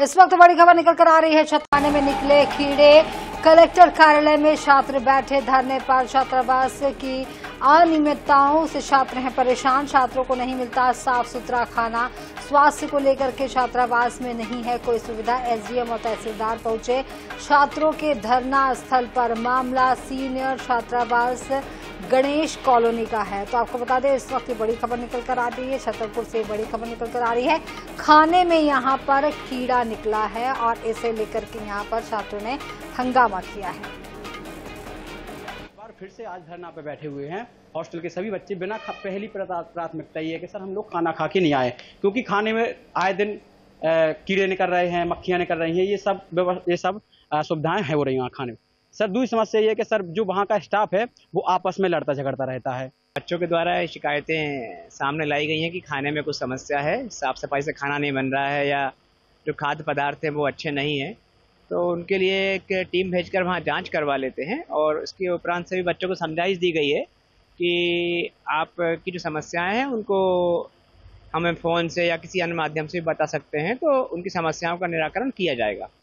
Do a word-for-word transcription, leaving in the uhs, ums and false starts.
इस वक्त बड़ी खबर निकल कर आ रही है। छात्रावास में निकले कीड़े, कलेक्टर कार्यालय में छात्र बैठे धरने पर। छात्रावास की अनियमितताओं से छात्र हैं परेशान, छात्रों को नहीं मिलता साफ सुथरा खाना। स्वास्थ्य को लेकर के छात्रावास में नहीं है कोई सुविधा। एसडीएम और तहसीलदार पहुंचे छात्रों के धरना स्थल पर। मामला सीनियर छात्रावास गणेश कॉलोनी का है। तो आपको बता दें इस वक्त बड़ी खबर निकल कर आ रही है। छतरपुर से बड़ी खबर निकल कर आ रही है। खाने में यहाँ पर कीड़ा निकला है और इसे लेकर के यहाँ पर छात्रों ने हंगामा किया है। फिर से आज धरना पे बैठे हुए हैं हॉस्टल के सभी बच्चे। बिना पहली प्राथमिकता ये है कि सर हम लोग खाना खा के नहीं आए, क्योंकि खाने में आए दिन कीड़े निकल रहे हैं, मक्खियां निकल रही हैं। ये सब ये सब सुविधाएं हैं हो रही हैं खाने में। सर दूसरी समस्या ये है कि सर जो वहाँ का स्टाफ है वो आपस में लड़ता झगड़ता रहता है। बच्चों के द्वारा शिकायतें सामने लाई गई हैं कि खाने में कुछ समस्या है, साफ सफाई से खाना नहीं बन रहा है या जो खाद्य पदार्थ है वो अच्छे नहीं है। तो उनके लिए एक टीम भेजकर वहाँ जांच करवा लेते हैं और उसके उपरांत सभी बच्चों को समझाइश दी गई है कि आपकी जो समस्याएं हैं उनको हमें फ़ोन से या किसी अन्य माध्यम से बता सकते हैं, तो उनकी समस्याओं का निराकरण किया जाएगा।